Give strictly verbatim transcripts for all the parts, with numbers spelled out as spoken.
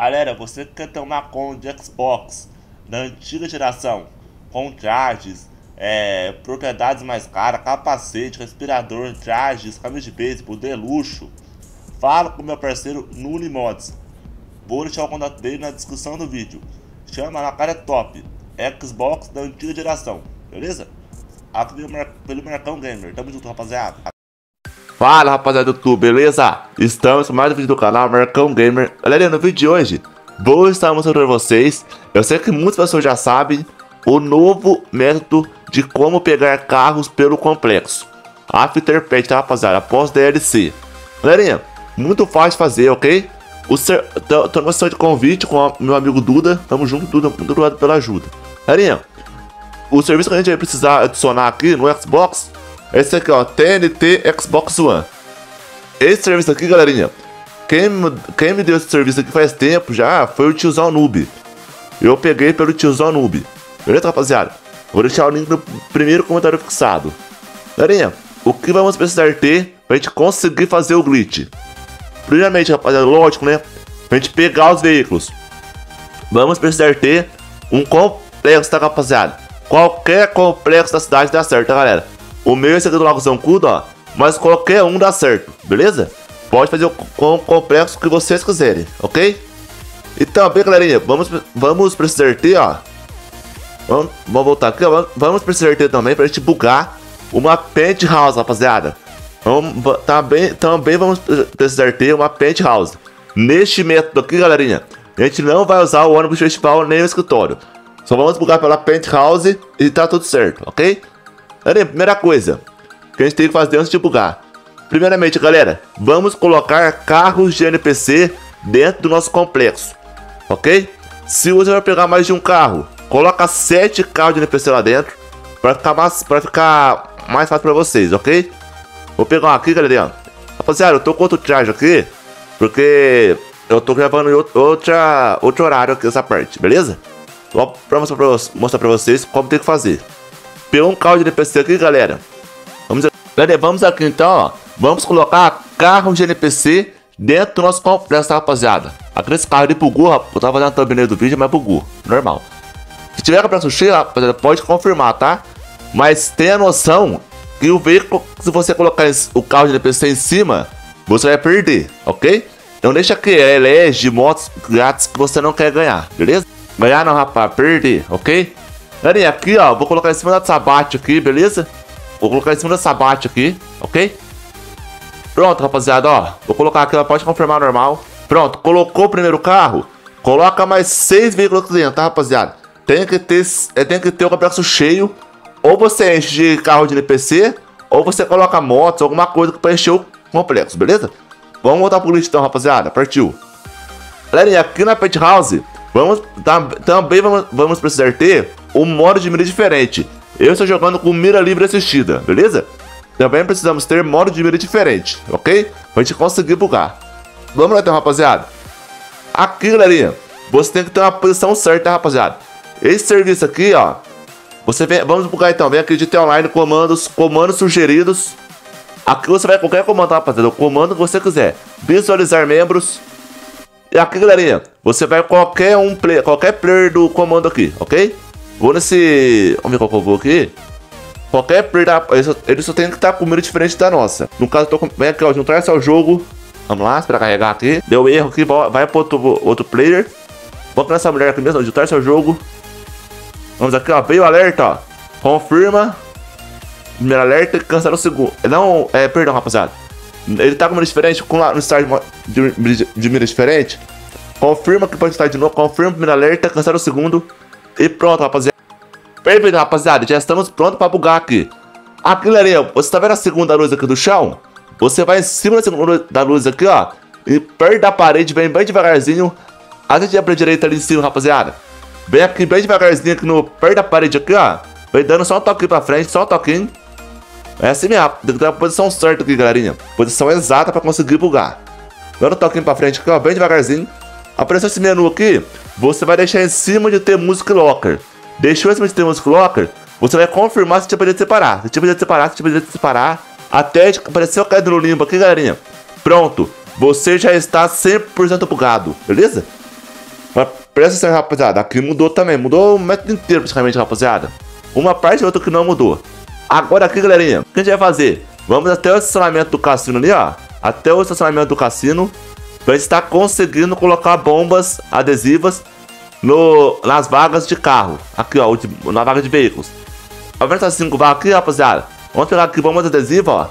Galera, você que quer ter uma conta de Xbox da antiga geração, com trajes, é, propriedades mais caras, capacete, respirador, trajes, camisa de beisebol, de luxo, fala com meu parceiro Nunimods. Vou deixar o contato dele na descrição do vídeo. Chama lá, cara, é top. Xbox da antiga geração, beleza? Aqui pelo, Mar... pelo Marcão Gamer. Tamo junto, rapaziada. Fala, rapaziada do YouTube, beleza? Estamos com mais um vídeo do canal Marcão Gamer. Galera, no vídeo de hoje vou estar mostrando pra vocês, eu sei que muitas pessoas já sabem, o novo método de como pegar carros pelo complexo After Patch, tá, rapaziada? Após D L C. Galerinha, muito fácil fazer, ok? O ser... Tô, tô numa sessão de convite com a, meu amigo Duda. Tamo junto, Duda, muito obrigado pela ajuda. Galerinha, o serviço que a gente vai precisar adicionar aqui no Xbox é esse aqui, ó, T N T Xbox One. Esse serviço aqui, galerinha, quem, quem me deu esse serviço aqui faz tempo já foi o tiozão noob. Eu peguei pelo tiozão noob. Beleza, rapaziada? Vou deixar o link no primeiro comentário fixado. Galerinha, o que vamos precisar ter pra gente conseguir fazer o glitch? Primeiramente, rapaziada, lógico, né? Pra gente pegar os veículos, vamos precisar ter um complexo, tá, rapaziada? Qualquer complexo da cidade dá certo, tá, galera? O meu é esse aqui do Lago Zancudo, ó, mas qualquer um dá certo, beleza? Pode fazer com o complexo que vocês quiserem, ok? Então, bem, galerinha, vamos, vamos precisar ter, ó, vamos, vamos voltar aqui, ó, vamos, vamos precisar ter também pra gente bugar uma penthouse, rapaziada. Vamos, também, também vamos precisar ter uma penthouse. Neste método aqui, galerinha, a gente não vai usar o ônibus festival nem o escritório. Só vamos bugar pela penthouse e tá tudo certo, ok? Galerinha, primeira coisa que a gente tem que fazer antes de bugar. Primeiramente, galera, vamos colocar carros de N P C dentro do nosso complexo, ok? Se você vai pegar mais de um carro, coloca sete carros de N P C lá dentro para ficar mais, para ficar mais fácil para vocês, ok? Vou pegar um aqui, galera. Rapaziada, eu tô com outro traje aqui, porque eu tô gravando em outra, outro horário aqui essa parte, beleza? Só pra mostrar pra, mostrar pra vocês como tem que fazer. Pegou um carro de N P C aqui, galera. Vamos, galera, vamos aqui então, ó. Vamos colocar carro de N P C dentro do nosso complexo, tá, rapaziada? Aqui nesse carro ali bugou, rapaz. Eu tava fazendo a thumbnail do vídeo, mas bugou. Normal. Se tiver complexo cheio, rapaziada, pode confirmar, tá? Mas tenha noção que o veículo, se você colocar o carro de N P C em cima, você vai perder, ok? Então deixa que elege motos grátis que você não quer ganhar, beleza? Ganhar não, rapaz, perder, ok? Galerinha, aqui ó, vou colocar em cima da sabate aqui, beleza? Vou colocar em cima da sabate aqui, ok? Pronto, rapaziada, ó, vou colocar aqui, ó, pode confirmar normal. Pronto, colocou o primeiro carro, coloca mais seis veículos aqui dentro, tá, rapaziada? Tem que ter, é, tem que ter o complexo cheio. Ou você enche de carro de N P C, ou você coloca motos, alguma coisa que pra encher o complexo, beleza? Vamos voltar pro lixo então, rapaziada, partiu. Galerinha, aqui na penthouse, vamos, tam, também vamos, vamos precisar ter um modo de mira diferente. Eu estou jogando com mira livre assistida, beleza? Também precisamos ter modo de mira diferente, ok? Pra gente conseguir bugar. Vamos lá então, rapaziada. Aqui, galerinha, você tem que ter uma posição certa, rapaziada. Esse serviço aqui, ó, você vem, vamos bugar então, vem aqui de T online, comandos, comandos sugeridos. Aqui você vai qualquer comando, rapaziada, o comando que você quiser. Visualizar membros. E aqui, galerinha, você vai qualquer um player, qualquer player do comando aqui, ok? Vou nesse... Vamos ver qual que eu vou aqui. Qualquer player, da... ele, só, ele só tem que estar com mira diferente da nossa. No caso, eu tô com... Vem aqui, ó, juntar-se ao jogo. Vamos lá, espera carregar aqui. Deu erro aqui, vai para outro, outro player. Vamos nessa mulher aqui mesmo, juntar-se ao jogo. Vamos aqui, ó, veio o alerta, ó. Confirma. Primeiro alerta e cancela o segundo. Não, é, perdão, rapaziada. Ele tá com mira diferente, com lá no start de, de, de mira diferente. Confirma que pode estar de novo, confirma o primeiro alerta, cancela o segundo. E pronto, rapaziada. Perfeito, rapaziada, já estamos prontos pra bugar aqui. Aqui, galerinha, você tá vendo a segunda luz aqui do chão? Você vai em cima da segunda da luz aqui, ó, e perto da parede, vem bem devagarzinho. A gente vai pra direita ali em cima, rapaziada. Vem aqui bem devagarzinho aqui no perto da parede aqui, ó. Vem dando só um toquinho pra frente, só um toquinho. É assim mesmo, tem que ter a posição certa aqui, galerinha. Posição exata pra conseguir bugar. Dando um toquinho pra frente aqui, ó, bem devagarzinho. Apareceu esse menu aqui, você vai deixar em cima de ter Music Locker. Deixou em cima de ter Music Locker, você vai confirmar se tinha pedido de separar. Se tinha pedido de separar, se tinha pedido de separar. Até apareceu caído no limbo aqui, galerinha. Pronto, você já está cem por cento bugado, beleza? Mas presta atenção, rapaziada, aqui mudou também. Mudou o método inteiro, praticamente, rapaziada. Uma parte e outra que não mudou. Agora aqui, galerinha, o que a gente vai fazer? Vamos até o estacionamento do cassino ali, ó. Até o estacionamento do cassino. Pra gente estar conseguindo colocar bombas adesivas no, nas vagas de carro. Aqui, ó, na vaga de veículos. Ao invés de cinco vagas aqui, rapaziada, vamos pegar aqui bombas adesivas, ó.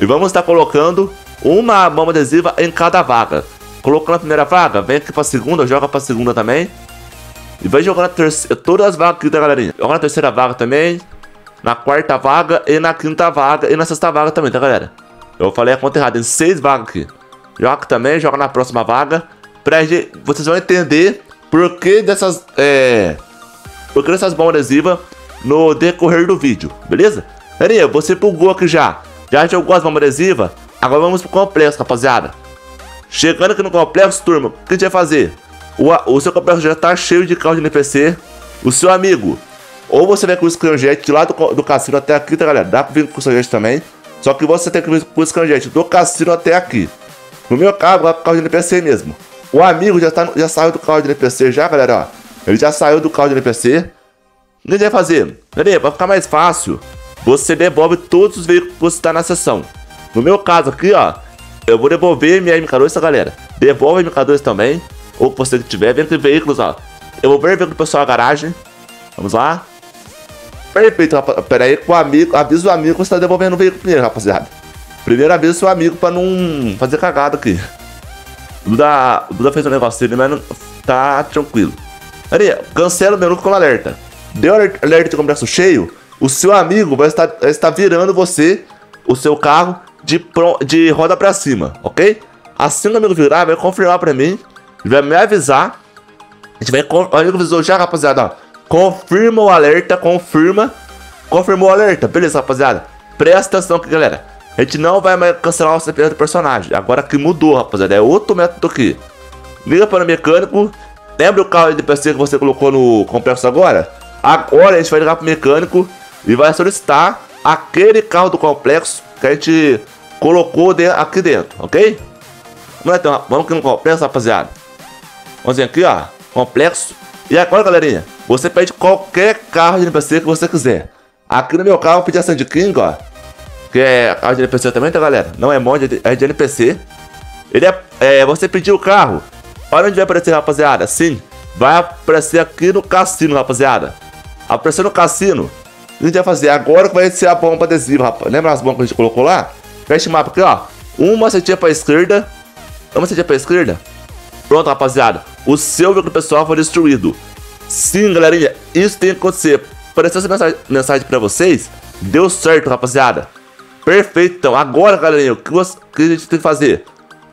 E vamos estar colocando uma bomba adesiva em cada vaga. Colocando a primeira vaga, vem aqui pra segunda, joga pra segunda também. E vai jogar na terceira, todas as vagas aqui, tá, galerinha? Joga na terceira vaga também, na quarta vaga e na quinta vaga e na sexta vaga também, tá, galera? Eu falei a conta errada, em seis vagas aqui. Joga aqui também, joga na próxima vaga. Pra gente, vocês vão entender por que dessas, é... Por que dessas bombas adesivas no decorrer do vídeo, beleza? Galerinha, você bugou aqui já. Já jogou as bombas adesivas? Agora vamos pro complexo, rapaziada. Chegando aqui no complexo, turma, o que a gente vai fazer? O, o seu complexo já tá cheio de carro de N P C. O seu amigo, ou você vai com o escanjete lá do, do cassino até aqui, tá, galera? Dá pra vir com o escanjete também. Só que você tem que vir com o escanjete do cassino até aqui. No meu carro, vai pro carro de N P C mesmo. O amigo já, tá, já saiu do carro de N P C já, galera, ó. Ele já saiu do carro de N P C. O que a gente vai fazer? Galera, pra ficar mais fácil, você devolve todos os veículos que você tá na sessão. No meu caso aqui, ó, eu vou devolver minha M K dois, tá, galera? Devolve a M K dois também. Ou você que tiver, vem com veículos, ó. Eu vou ver o veículo do pessoal na garagem. Vamos lá. Perfeito, rapaz. Pera aí, com o amigo, avisa o amigo que você tá devolvendo o veículo primeiro, rapaziada. Primeiro avisa o seu amigo pra não fazer cagada aqui. O Duda, o Duda fez um negócio dele, mas não, tá tranquilo. Ali, cancela o menu com alerta. Deu alerta de complexo cheio, o seu amigo vai estar, vai estar virando você, o seu carro, de, pro, de roda pra cima, ok? Assim que o amigo virar, vai confirmar pra mim. Vai me avisar. A gente vai... O amigo avisou já, rapaziada, ó. Confirma o alerta, confirma. Confirmou o alerta, beleza, rapaziada. Presta atenção aqui, galera. A gente não vai mais cancelar o C P F do personagem. Agora que mudou, rapaziada, é outro método aqui. Liga para o mecânico. Lembra o carro de P C que você colocou no complexo agora? Agora a gente vai ligar para o mecânico e vai solicitar aquele carro do complexo que a gente colocou de, aqui dentro, ok? Vamos, então, vamos aqui no complexo, rapaziada. Vamos aqui, ó, complexo. E agora, galerinha, você pede qualquer carro de N P C que você quiser. Aqui no meu carro eu pedi a Sandking, ó, que é carro de N P C também, tá, galera? Não é mod, é de N P C. Ele é, é você pediu o carro. Olha onde vai aparecer, rapaziada. Sim, vai aparecer aqui no cassino, rapaziada. Apareceu no cassino. O que a gente vai fazer? Agora que vai ser a bomba adesiva, rapaz. Lembra as bombas que a gente colocou lá? Fecha o mapa aqui, ó. Uma setinha pra esquerda. Uma setinha pra esquerda. Pronto, rapaziada. O seu veículo pessoal foi destruído. Sim, galerinha. Isso tem que acontecer. Apareceu essa mensagem, mensagem pra vocês? Deu certo, rapaziada. Perfeito. Então, agora, galerinha, o que, você, o que a gente tem que fazer?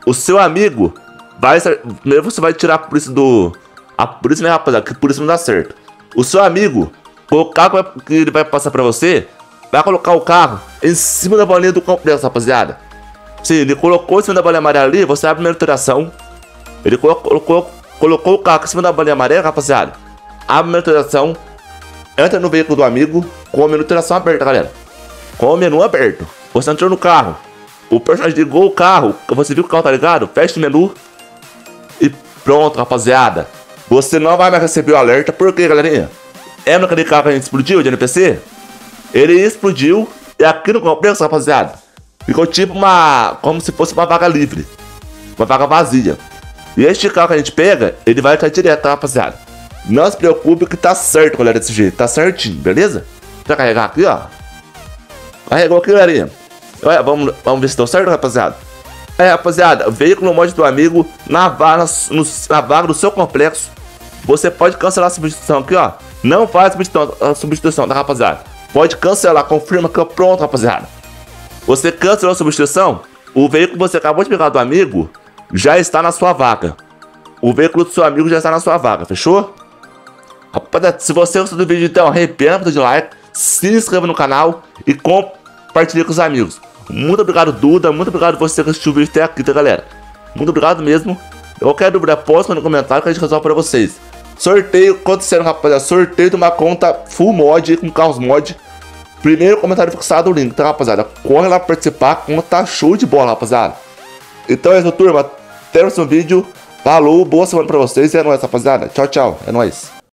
O seu amigo vai... Primeiro você vai tirar a polícia do... A polícia, né, rapaziada? Que polícia não dá certo. O seu amigo, o carro que ele vai passar pra você, vai colocar o carro em cima da bolinha do complexo, rapaziada. Se ele colocou em cima da bolinha amarela ali, você abre a primeira alteração. Ele colocou, colocou o carro em cima da bolinha amarela, rapaziada. Abre a primeira alteração. Entra no veículo do amigo com a menu alteração aberta, galera. Com o menu aberto. Você entrou no carro. O personagem ligou o carro. Você viu que o carro tá ligado? Fecha o menu. E pronto, rapaziada. Você não vai mais receber o alerta. Por quê, galerinha? É naquele carro que a gente explodiu de N P C? Ele explodiu e aqui no complexo, rapaziada, ficou tipo uma... como se fosse uma vaga livre, uma vaga vazia. E este carro que a gente pega, ele vai cair direto, tá, rapaziada? Não se preocupe que tá certo, galera, desse jeito. Tá certinho, beleza? Pra carregar aqui, ó. Carregou aqui, galerinha. Olha, vamos, vamos ver se deu certo, rapaziada. É, rapaziada, veículo mod do amigo na vaga, no, na vaga do seu complexo. Você pode cancelar a substituição aqui, ó. Não faz a substituição, tá, rapaziada? Pode cancelar, confirma que é pronto, rapaziada. Você cancelou a substituição, o veículo que você acabou de pegar do amigo já está na sua vaga. O veículo do seu amigo já está na sua vaga, fechou? Rapaziada, se você gostou do vídeo, então arrebenta de like, se inscreva no canal e compartilhe com os amigos. Muito obrigado, Duda, muito obrigado você que assistiu o vídeo até aqui, tá, galera? Muito obrigado mesmo. Qualquer dúvida, posta no comentário que a gente resolve pra vocês. Sorteio acontecendo, rapaziada. Sorteio de uma conta full mod, com carros mod. Primeiro comentário fixado o link, tá, rapaziada? Corre lá pra participar, a conta tá show de bola, rapaziada. Então é isso, turma. Até o próximo vídeo. Falou, boa semana pra vocês e é nóis, rapaziada. Tchau, tchau. É nóis.